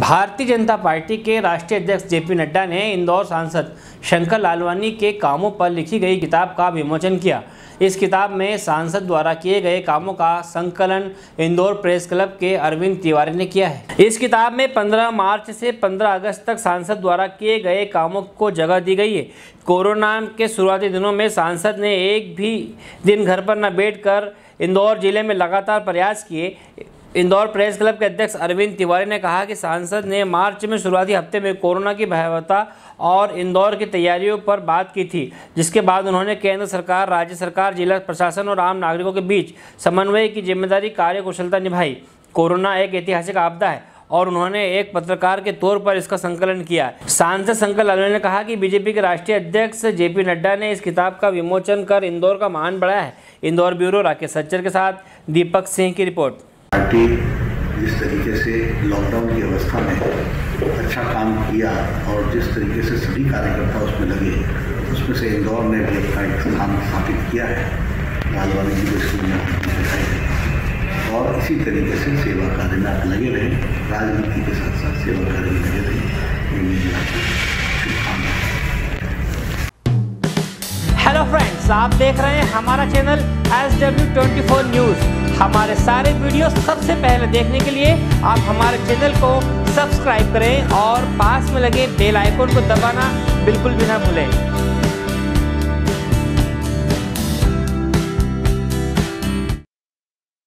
Bharatiya Janata party के राष्ट्रीय अध्यक्ष जेपी नड्डा ने इंदौर सांसद शंकर लालवानी के कामों पर लिखी गई किताब का विमोचन किया। इस किताब में सांसद द्वारा किए गए कामों का संकलन इंदौर प्रेस क्लब के अरविंद तिवारी ने किया है। इस किताब में 15 मार्च से 15 अगस्त तक सांसद द्वारा किए गए कामों को जगह दी गई है। कोरोना के शुरुआती दिनों में सांसद ने एक भी दिन घर पर न बैठकर इंदौर जिले में लगातार प्रयास किए। इंदौर प्रेस क्लब के अध्यक्ष अरविंद तिवारी ने कहा कि सांसद ने मार्च में शुरुआती हफ्ते में कोरोना की भयावहता और इंदौर की तैयारियों पर बात की थी, जिसके बाद उन्होंने केंद्र सरकार, राज्य सरकार, जिला प्रशासन और आम नागरिकों के बीच समन्वय की जिम्मेदारी कार्यकुशलता निभाई। कोरोना एक ऐतिहासिक आपदा है और उन्होंने एक पत्रकार के तौर पर इसका संकलन किया। सांसद शंकर लालवानी ने कहा कि बीजेपी के राष्ट्रीय अध्यक्ष जेपी नड्डा ने इस किताब का विमोचन कर इंदौर का मान बढ़ाया है। इंदौर ब्यूरो राकेश सच्चर के साथ दीपक सिंह की रिपोर्ट। पार्टी जिस तरीके से लॉकडाउन की अवस्था में अच्छा काम किया और जिस तरीके से सभी कार्यकर्ता उसमें लगे, उसमें से इंदौर ने भी अपना एक स्थान स्थापित किया है। लालवानी जी को इसमें और इसी तरीके से सेवा कार्य में आप लगे रहे, राजनीति के साथ साथ सेवा कार्य में लगे रहे। हेलो फ्रेंड्स, आप देख रहे हैं हमारा चैनल SW 24 न्यूज़। हमारे सारे वीडियो सबसे पहले देखने के लिए आप हमारे चैनल को सब्सक्राइब करें और पास में लगे बेल आइकन को दबाना बिल्कुल भी ना भूलें।